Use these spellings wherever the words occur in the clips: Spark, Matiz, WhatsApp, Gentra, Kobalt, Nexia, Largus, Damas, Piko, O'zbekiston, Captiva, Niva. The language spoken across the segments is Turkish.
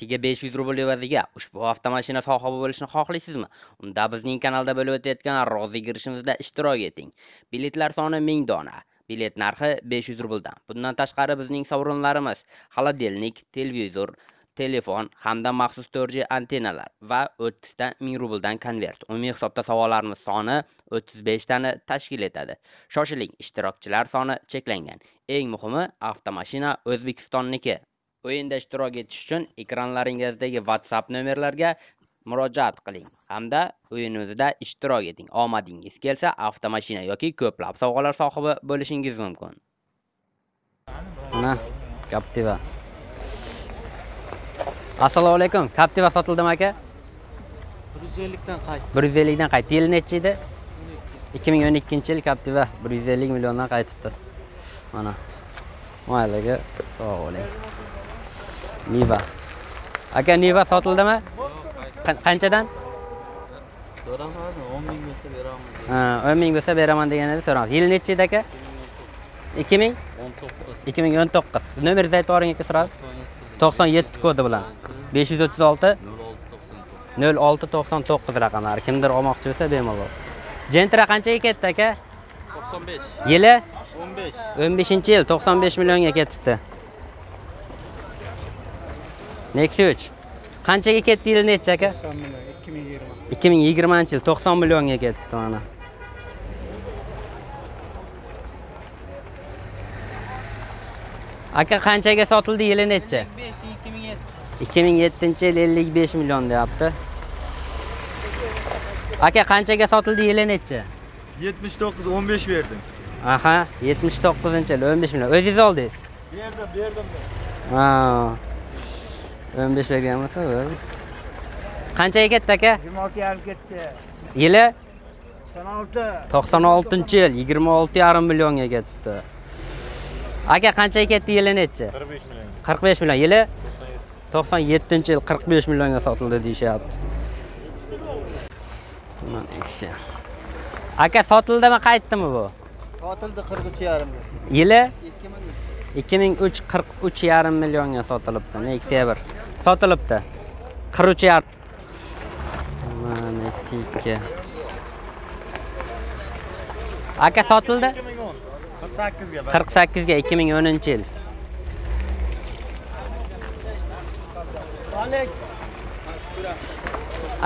santiga 500 rubl evaziga ushbu avtomashina sohibi bo'lishni xohlaysizmi? Unda bizning kanalda bo'lib o'tayotgan rozi girishimizda ishtirok eting. Biletlar soni 1000 dona. Bilet narxi 500 rubldan. Bundan tashqari bizning sovrinlarimiz: xolodilnik, televizor, telefon hamda maxsus 4G antenalar va 30 ta 1000 rubldan konvert. Umumiy hisobda savollarimiz soni 35 tani tashkil etadi. Shoshiling, ishtirokchilar soni cheklangan. Eng muhimi, avtomashina O'zbekistonniki. O'yinda ishtirok etish uchun ekranlaringizdagi WhatsApp nomerlarga murojaat qiling hamda o'yinimizda ishtirok eting. Omadingiz kelsa, avtomashina yoki ko'plab sovg'alar sohibi bo'lishingiz mumkin. Mana Captiva. Assalomu alaykum. Captiva sotildimi aka? 150 dan qayt. 150 dan qayt. Yil nechi edi? 2012-yil Captiva 150 milliondan qaytibdi. Mana. Mayliga sog' bo'ling. Niva. Aka, Niva sotildimi? Qanchadan? So'ramadim, 10 ming bo'lsa beraman. Ha, 10 ming bo'lsa beraman deganida so'ramiz. Yil nechi edi aka? 2019. 2019. Nomeringizni aytib o'ring aka sirasiz. 97 kodi bilan 536 0699 raqamlari. Kimdir olmoqchi bo'lsa, bemalol. Gentra qanchaga ketdi aka? 95. Yili 15. 15-yil 95 millionga ketibdi. Nexia 3 qanchaga ketdi yil necha aka? 90 million 2020. 2020-yil 90 millionga ketibdi mana. Aka qanchaga sotildi yili necha? 2007-yil 55 million deyapti. Aka qanchaga sotildi yili necha? 79 15 berdim. Aha, 79-yil 15 million. O'zingiz oldingiz? Berdim. Ha. 15 bergan bo'lsa, qanchaga ketdi aka? 26,5 ketdi. Yili 96. 96-yil 26,5 millionga ketdi. Aka qanchaga ketdi yili necha? 45 million. 45 million. Yili 97-yil 45 millionga sotildi deyshapti. Mana Nexia. Aka sotildimi, qaytdimi bu? Sotildi 43,5 million. Yili 2003 43,5 millionga sotilibdi. Nexia 1 sotilibdi. 43,5. Mana Nexia 2. Aka sotildi 48 ga 2010-yil.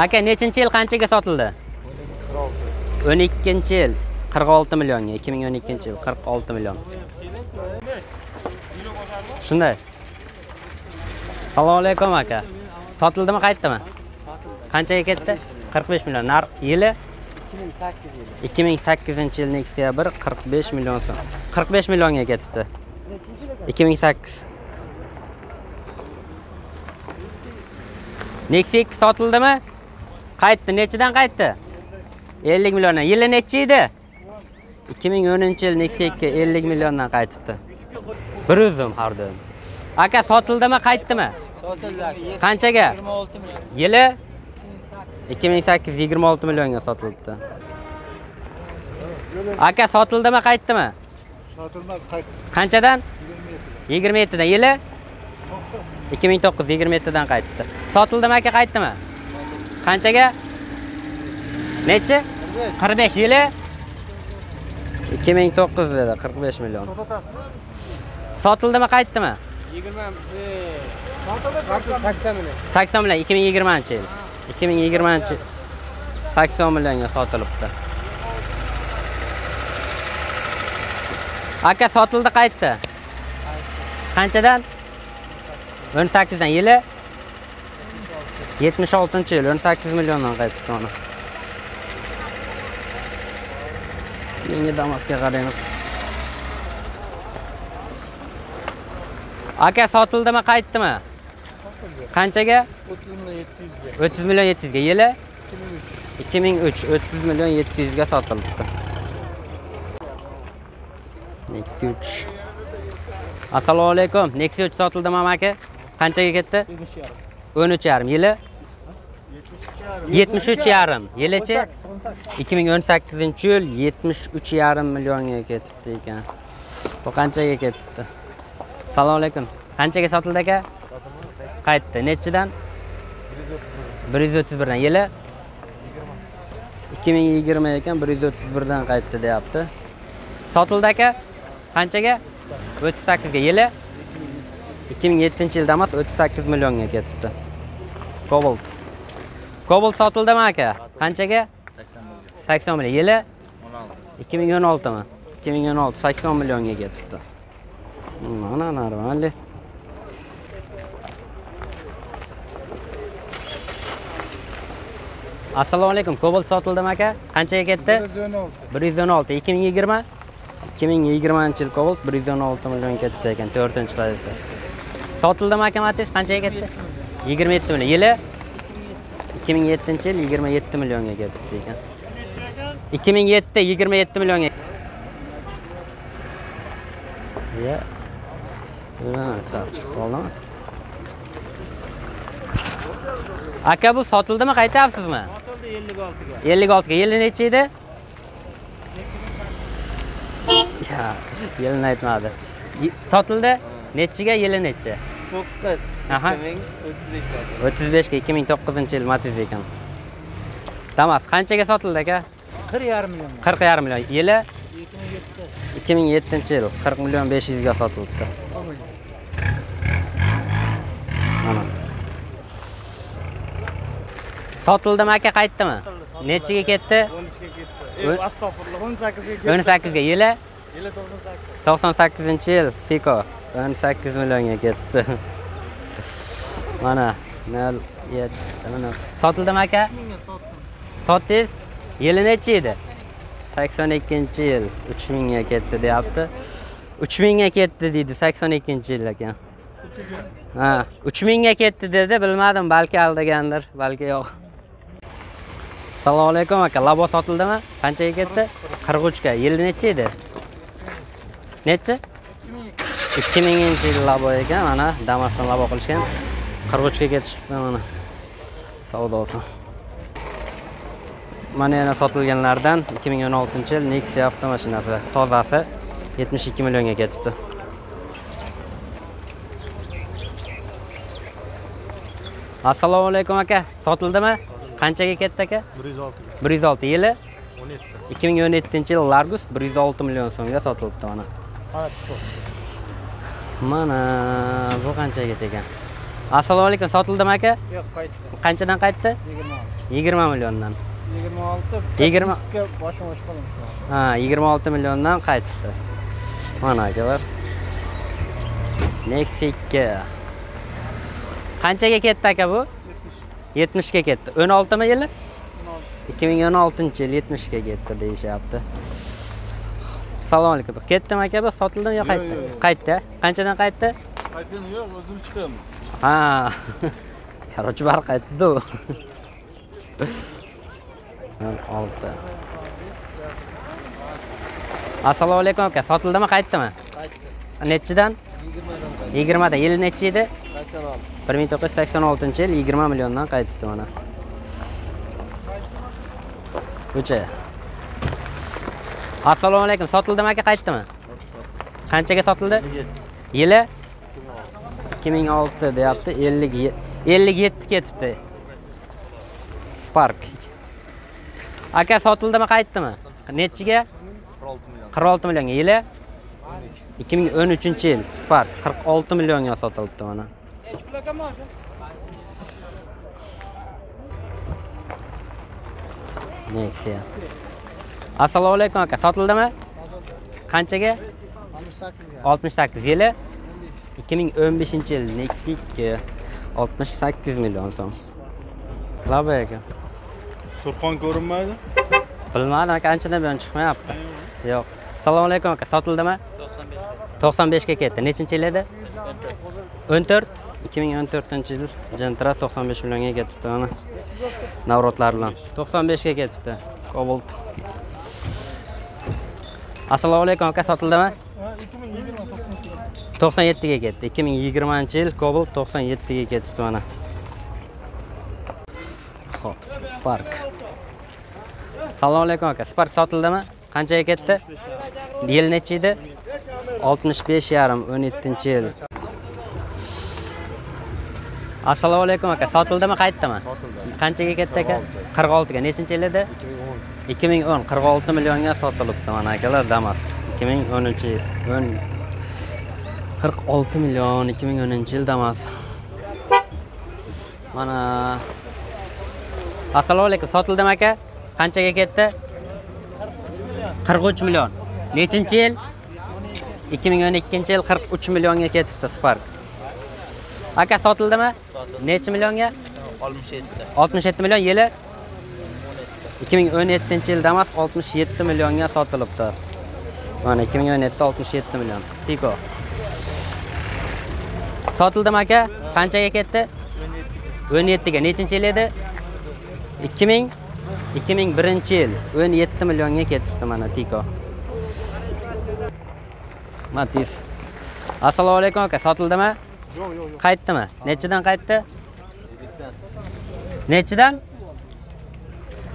Aka nechinchi yil qanchaga sotildi? 12-yil 46 millionga, 2012-yil 46 million. Shunday. Assalomu alaykum aka. Sotildimi, qaytdimi? Qanchaga ketdi? 45 million. Narx yili 2008-yil Nexia 1 45 million so'm. 45 millionga ketibdi. 2008. Nexia sotildimi? Qaytdi, nechidan qaytdi? 50 milliondan. Yili nechi edi? 2010-yil Nexia 2 50 milliondan qaytibdi. Bir o'zim har doim. Aka sotildimi, qaytdimi? Sotildi. Qanchaga? 26 million. Yili 2008 26 millionga sotilibdi. Aka sotildimi, qaytdimi? Sotilmadi, qaytdi. Qanchadan? 27 dan. Yili 2009 27 dan qaytibdi. Sotildimi aka, qaytdimi? Qanchaga? Necha? 45. Yili 2009 dedi, 45 million. Sotildimi, qaytdimi? 80 million. 80 million 2020-yil. 2020-yil 80 millionga sotilibdi. Aka sotildi, qaytdi. Qanchadan? 18 dan. Yili 76-yil 18 milliondan qaytibdi ona. Yangi Damasga qaraymiz. Aka sotildimi, qaytdimi? Qanchaga? 30 million 700 ga. 30 million 700 ga. Yili 2003 30 million 700 ga sotilibdi. Nexia 3. Assalomu alaykum. Nexia 3 sotildimi aka? Qanchaga ketdi? 13,5. Yili 73,5. Yilichi? 2018-yil 73,5 millionga ketibdi ekan. Bu qanchaga ketibdi? Assalomu alaykum. Qanchaga sotildi aka? Qaytdi. Nechidan? 131 dan. Yili 2020 ekan, 131 dan qaytdi deyapti. Sotildi aka. Qanchaga? 38 ga. Yili 2007-yil Damas 38 millionga ketibdi. Kobalt. Kobalt sotildimi aka? Qanchaga? 80 million. Yili 2016 mi? 2016 80 millionga ketibdi. Mana normal. Assalomu alaykum. Kobalt sotildimi aka? Qanchaga ketdi? 116. 2020? 2020-yil Kobalt 116 million ketibdi ekan, 4-qadasi. Sotildimi aka Matiz? Qanchaga ketdi? 27 million. Yili 2007-yil 27 millionga ketibdi ekan. 2007 27 millionga. Ya. Mana tartib qoldim. Aka bu sotildimi, qaytayapsizmi? Sotildi 56 ga. 56 ga. Yili necha edi? Ya, yilni aytmadi. Sotildi? Nechiga, yili necha? 9. Aha. 35 ga. 2009-yil Matiz ekan. Damas qanchaga sotildi aka? 40,5 milyon. 40,5 milyon. Yili 2007-yil 40 milyon 500 ga sotildi. Mana. Sotildimi aka, qaytdimi? Nechiga ketdi? 13 ga ketdi. Ey, astag'firullah, 18 ga. 18 ga. Yili 98-yil Piko 18 millionga ketdi. Mana 07 mana. Sotildimi aka? 3000 ga sotdim. Sotdingiz? Yili necha edi? 82-yil 3000 ga ketdi deyapti. 3000 ga ketdi dedi 82-yil ekan. Ha, 3000 ga ketdi dedi, bilmadim, balki aldagandir, balki yo'q. Assalomu alaykum aka, labo sotildimi? Qanchaga ketdi? 43 ga. Yili necha edi? Necha? 2000-yil labo ekan, mana Damasdan labo qilishgan. 43 ga ketishibdi mana. Savdosi. Mana yana sotilganlardan 2016-yil Nexia avtomashinasi tozasi 72 millionga ketibdi. Assalomu alaykum aka, sotildimi? Qanchaga ketdi aka? 106 ga. 106. Yili 17. 2017-yil Largus 106 million so'mga sotilibdi mana. Mana bu qanchaga tegan? Assalomu alaykum, sotildimi aka? Yo'q, qaytdi. Qanchadan qaytdi? 20. 20 milliondan. 26 ga boshim o'shqolamiz. Ha, 26 milliondan qaytibdi. Mana akalar. Nexia. Qanchaga ketdi aka bu? 70 ga ketdi. 16 mi yili? 2016-yil 70 ga ketdi deyapti. Assalomu alaykum. Ketdim aka, bu sotildimi yo qaytdi? Qaytdi. Qanchadan qaytdi? Qaytgani yo'q, o'zim chiqamiz. Ha. Qarochi bar qaytdi-da. 6. Assalomu alaykum aka, sotildimi, qaytdimi? Qaytdi. Nechidan? 20 dan. Yil necha edi? 86. 1986-yil 20 milliondan qaytibdi mana. O'cha. Assalomu alaykum, sotildimi aka, qaytdimi? Qanchaga sotildi? Yili 2006 deyapti, 57 ketibdi. Spark. Aka sotildimi, qaytdimi? Nechiga? 46 millionga. Yili 2013-yil Spark 46 millionga sotilibdi mana. Nexia. Assalomu alaykum aka, sotildimi? Qanchaga? 68 ga. Yili 2015-yil Nexia 68 million so'm. Laba aka. Surxon ko'rinmaydi? Bilmadim aka, anchadan buyon chiqmayapti. Yo'q. Assalomu alaykum aka, sotildimi? 95 ga ketdi. Nechinchi yil edi? 14. 2014-yil Gentra 95 millionga ketibdi mana. Navratlar bilan 95 ga ketibdi. Kobalt. Assalomu alaykum aka, sotildimi? 97 ga ketdi. 2020-yil Kobalt 97 ga ketibdi mana. Xo'p, Spark. Assalomu alaykum aka, Spark sotildimi? Qanchaga ketdi? Yil necha edi? 65,5, 17-yil. Assalomu alaykum aka. Sotildimi qaytdimi? Sotildi. Qanchaga ketdi aka? 46 ga. Nechinchi yil edi? 2010. 46 millionga sotilibdi mana akalar Damas. 2010-yil. 46 million 2010-yil Damas. Mana Assalomu alaykum. Sotildimi aka? Qanchaga ketdi? 43 million. Nechinchi yil? 2012-yil 43 millionga ketibdi Spark. Aka sotildimi? Sotildi. Necha millionga? 67. 67 million yili 2017-yil Damas 67 millionga sotilibdi. Mana 2017 67 million. Piko. Sotildimi aka? Qanchaga ketdi? 17 ga. Nechinchi yil edi? 2001-yil 17 millionga ketibdi mana Piko. Matiz. Assalomu alaykum aka. Sotildimi? Yo'q, yo'q. Qaytdimi? Nechidan qaytdi? Nechidan?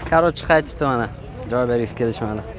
Qarochi qaytibdi mana. Joy berib kelishmadi.